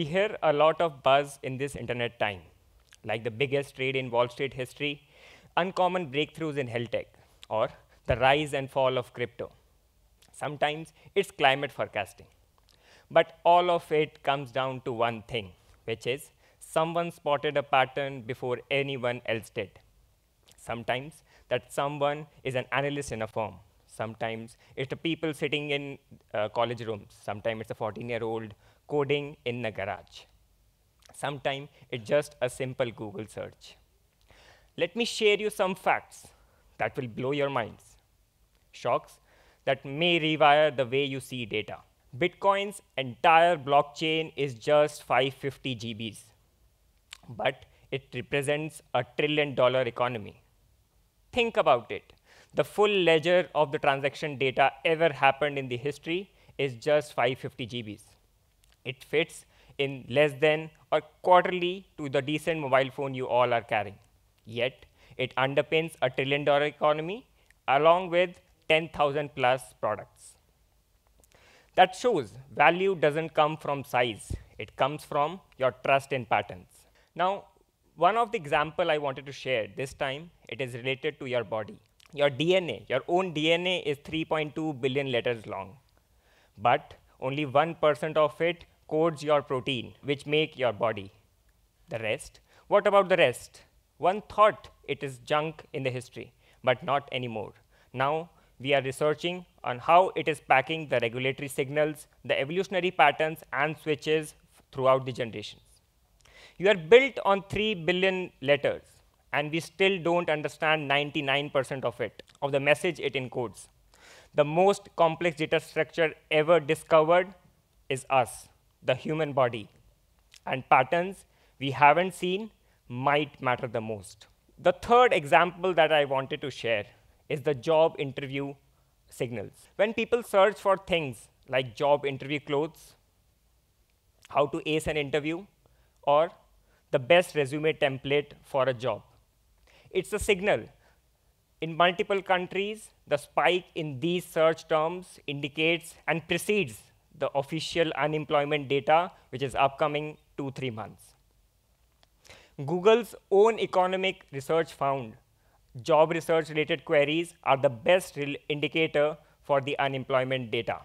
We hear a lot of buzz in this internet time, like the biggest trade in Wall Street history, uncommon breakthroughs in health tech, or the rise and fall of crypto. Sometimes it's climate forecasting. But all of it comes down to one thing, which is someone spotted a pattern before anyone else did. Sometimes that someone is an analyst in a firm. Sometimes it's the people sitting in college rooms. Sometimes it's a 14-year-old coding in a garage. Sometimes it's just a simple Google search. Let me share you some facts that will blow your minds, shocks that may rewire the way you see data. Bitcoin's entire blockchain is just 550 GBs, but it represents a $1 trillion economy. Think about it. The full ledger of the transaction data ever happened in the history is just 550 GBs. It fits in less than or quarterly to the decent mobile phone you all are carrying. Yet, it underpins a $1 trillion economy along with 10,000 plus products. That shows value doesn't come from size. It comes from your trust in patterns. Now, one of the examples I wanted to share this time, it is related to your body. Your DNA, your own DNA is 3.2 billion letters long, but only 1% of it codes your protein, which make your body. The rest, what about the rest? One thought it is junk in the history, but not anymore. Now we are researching on how it is packing the regulatory signals, the evolutionary patterns, and switches throughout the generations. You are built on 3 billion letters, and we still don't understand 99% of it, of the message it encodes. The most complex data structure ever discovered is us, the human body. And patterns we haven't seen might matter the most. The third example that I wanted to share is the job interview signals. When people search for things like job interview clothes, how to ace an interview, or the best resume template for a job. It's a signal. In multiple countries, the spike in these search terms indicates and precedes the official unemployment data, which is upcoming 2-3 months. Google's own economic research found job research-related queries are the best indicator for the unemployment data.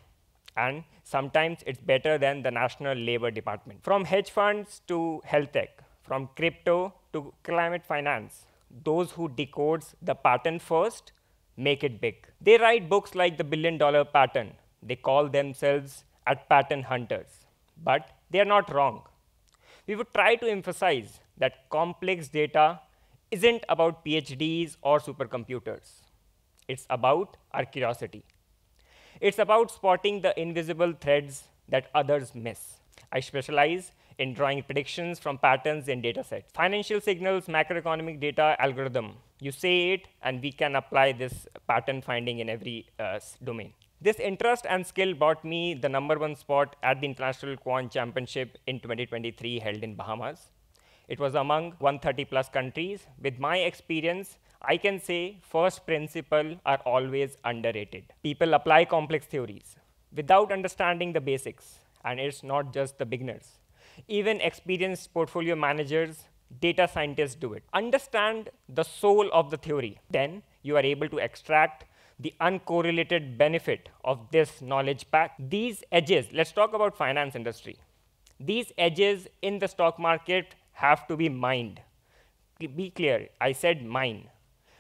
And sometimes it's better than the National Labor Department. From hedge funds to health tech, from crypto to climate finance, those who decode the pattern first make it big. They write books like The $1 Billion Pattern. They call themselves pattern hunters. But they are not wrong. We would try to emphasize that complex data isn't about PhDs or supercomputers. It's about our curiosity. It's about spotting the invisible threads that others miss. I specialize in drawing predictions from patterns in data sets. Financial signals, macroeconomic data, algorithm. You say it, and we can apply this pattern finding in every domain. This interest and skill brought me the #1 spot at the International Quant Championship in 2023 held in Bahamas. It was among 130 plus countries. With my experience, I can say first principles are always underrated. People apply complex theories without understanding the basics, and it's not just the beginners. Even experienced portfolio managers, data scientists do it. Understand the soul of the theory. Then you are able to extract the uncorrelated benefit of this knowledge pack. These edges, let's talk about finance industry. These edges in the stock market have to be mined. Be clear, I said mine.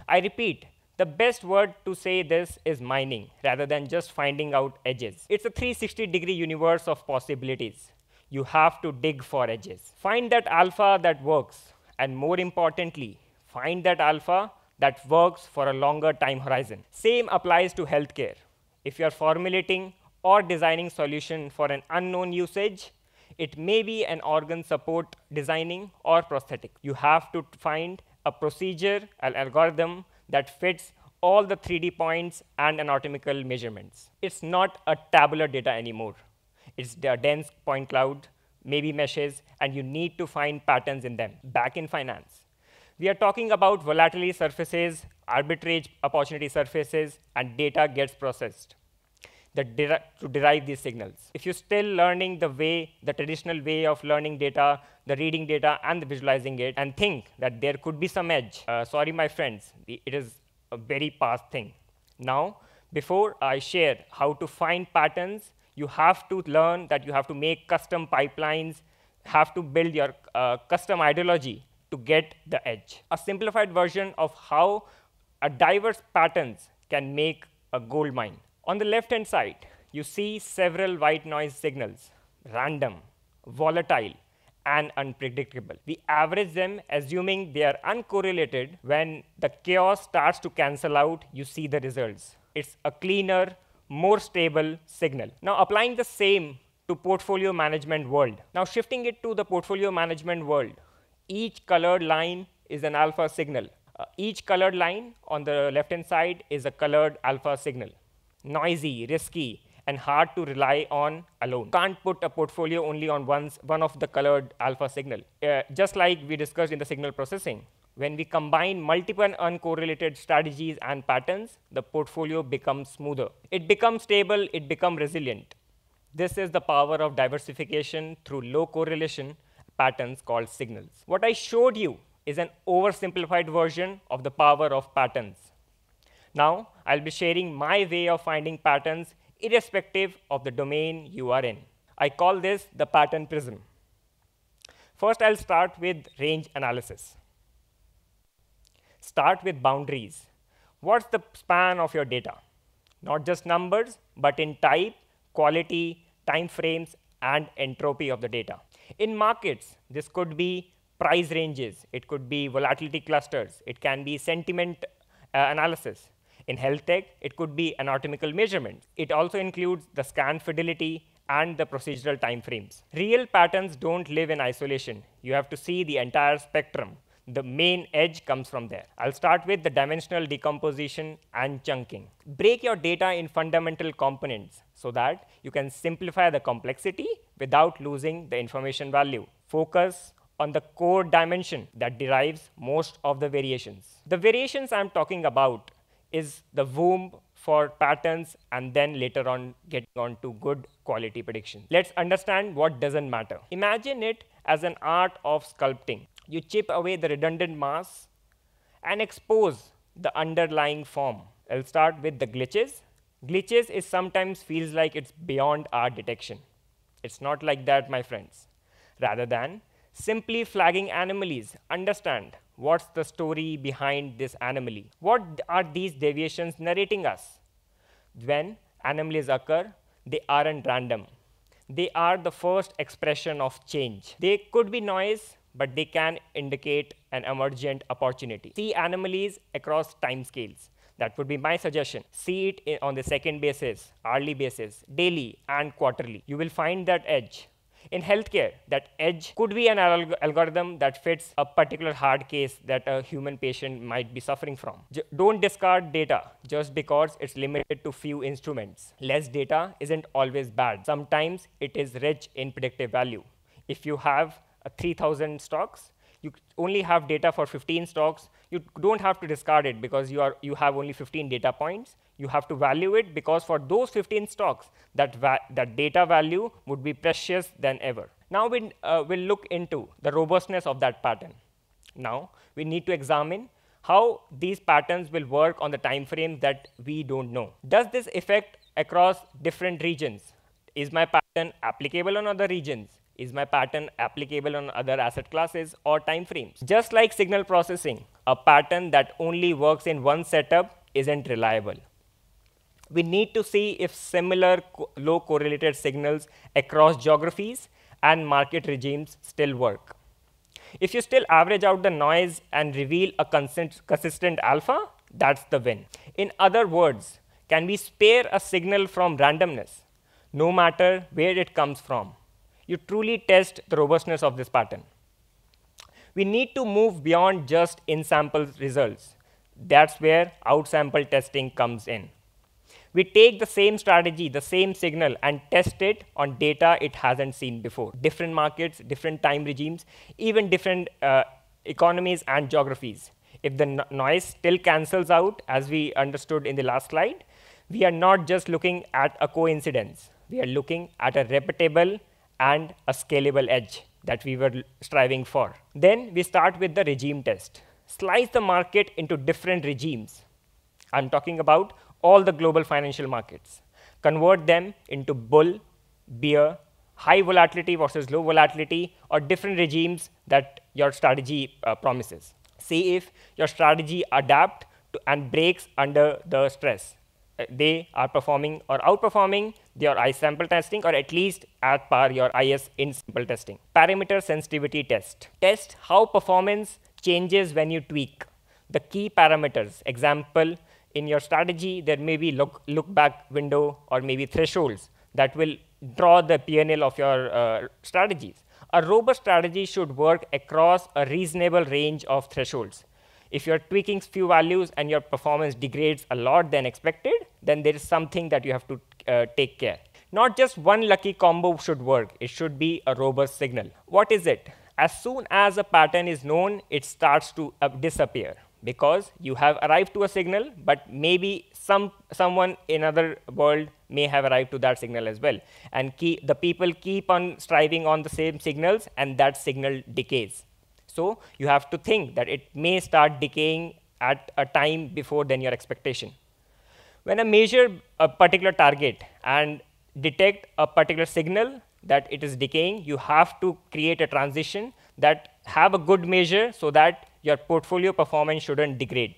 I repeat, the best word to say this is mining, rather than just finding out edges. It's a 360-degree universe of possibilities. You have to dig for edges. Find that alpha that works, and more importantly, find that alpha that works for a longer time horizon. Same applies to healthcare. If you're formulating or designing solution for an unknown usage, it may be an organ support designing or prosthetic. You have to find a procedure, an algorithm that fits all the 3D points and anatomical measurements. It's not a tabular data anymore. It's a dense point cloud, maybe meshes, and you need to find patterns in them. Back in finance, we are talking about volatility surfaces, arbitrage opportunity surfaces, and data gets processed. that to derive these signals. If you're still learning the way, the traditional way of learning data, the reading data and the visualizing it, and think that there could be some edge, sorry my friends, it is a very past thing. Now, before I share how to find patterns, you have to learn that you have to make custom pipelines, have to build your custom ideology to get the edge. A simplified version of how a diverse patterns can make a gold mine. On the left-hand side, you see several white noise signals, random, volatile, and unpredictable. We average them assuming they are uncorrelated. When the chaos starts to cancel out, you see the results. It's a cleaner, more stable signal. Now applying the same to portfolio management world. Now shifting it to the portfolio management world, each colored line is an alpha signal. Each colored line on the left-hand side is a colored alpha signal. Noisy, risky, and hard to rely on alone. Can't put a portfolio only on one of the colored alpha signal. Just like we discussed in the signal processing, when we combine multiple uncorrelated strategies and patterns, the portfolio becomes smoother. It becomes stable, it becomes resilient. This is the power of diversification through low correlation patterns called signals. What I showed you is an oversimplified version of the power of patterns. Now, I'll be sharing my way of finding patterns irrespective of the domain you are in. I call this the pattern prism. First, I'll start with range analysis. Start with boundaries. What's the span of your data? Not just numbers, but in type, quality, time frames, and entropy of the data. In markets, this could be price ranges, it could be volatility clusters, it can be sentiment analysis. In health tech, it could be anatomical measurements. It also includes the scan fidelity and the procedural time frames. Real patterns don't live in isolation. You have to see the entire spectrum. The main edge comes from there. I'll start with the dimensional decomposition and chunking. Break your data in fundamental components so that you can simplify the complexity without losing the information value. Focus on the core dimension that derives most of the variations. The variations I'm talking about is the womb for patterns and then later on getting on to good quality prediction. Let's understand what doesn't matter. Imagine it as an art of sculpting. You chip away the redundant mass and expose the underlying form. I'll start with the glitches. Glitches is sometimes feels like it's beyond our detection. It's not like that, my friends. Rather than simply flagging anomalies, understand what's the story behind this anomaly. What are these deviations narrating us? When anomalies occur, they aren't random. They are the first expression of change. They could be noise, but they can indicate an emergent opportunity. See anomalies across timescales. That would be my suggestion. See it on the second basis, hourly basis, daily, and quarterly. You will find that edge. In healthcare, that edge could be an algorithm that fits a particular hard case that a human patient might be suffering from. Don't discard data just because it's limited to few instruments. Less data isn't always bad. Sometimes it is rich in predictive value. If you have 3,000 stocks, you only have data for 15 stocks, you don't have to discard it because you have only 15 data points. You have to value it because for those 15 stocks, that data value would be precious than ever. Now we'll look into the robustness of that pattern. Now we need to examine how these patterns will work on the time frame that we don't know. Does this affect across different regions? Is my pattern applicable on other regions? Is my pattern applicable on other asset classes or time frames? Just like signal processing, a pattern that only works in one setup isn't reliable. We need to see if similar low correlated signals across geographies and market regimes still work. If you still average out the noise and reveal a consistent alpha, that's the win. In other words, can we spare a signal from randomness, no matter where it comes from? You truly test the robustness of this pattern. We need to move beyond just in-sample results. That's where out-sample testing comes in. We take the same strategy, the same signal, and test it on data it hasn't seen before. Different markets, different time regimes, even different economies and geographies. If the noise still cancels out, as we understood in the last slide, we are not just looking at a coincidence. We are looking at a repeatable and a scalable edge that we were striving for. Then we start with the regime test. Slice the market into different regimes. I'm talking about all the global financial markets. Convert them into bull, bear, high volatility versus low volatility, or different regimes that your strategy promises. See if your strategy adapts and breaks under the stress. They are performing or outperforming your I sample testing, or at least at par your IS in sample testing. Parameter sensitivity test. Test how performance changes when you tweak the key parameters. Example, in your strategy, there may be look back window or maybe thresholds that will draw the P&L of your strategies. A robust strategy should work across a reasonable range of thresholds. If you're tweaking few values and your performance degrades a lot than expected, then there is something that you have to take care. Not just one lucky combo should work. It should be a robust signal. What is it? As soon as a pattern is known, it starts to disappear, because you have arrived to a signal, but maybe someone in another world may have arrived to that signal as well. And the people keep on striving on the same signals, and that signal decays. So you have to think that it may start decaying at a time before than your expectation. When I measure a particular target and detect a particular signal that it is decaying, you have to create a transition that have a good measure so that your portfolio performance shouldn't degrade.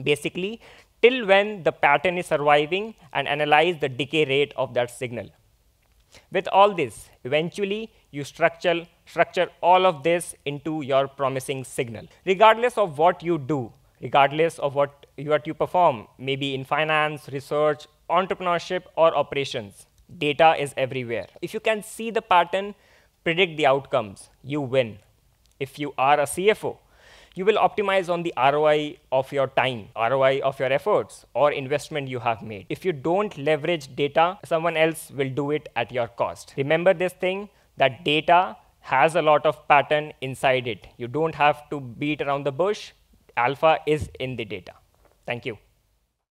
Basically, till when the pattern is surviving, and analyze the decay rate of that signal. With all this, eventually, you structure all of this into your promising signal. Regardless of what you do, regardless of what you perform, maybe in finance, research, entrepreneurship, or operations, data is everywhere. If you can see the pattern, predict the outcomes, you win. If you are a CFO, you will optimize on the ROI of your time, ROI of your efforts, or investment you have made. If you don't leverage data, someone else will do it at your cost. Remember this thing, that data has a lot of pattern inside it. You don't have to beat around the bush. Alpha is in the data. Thank you.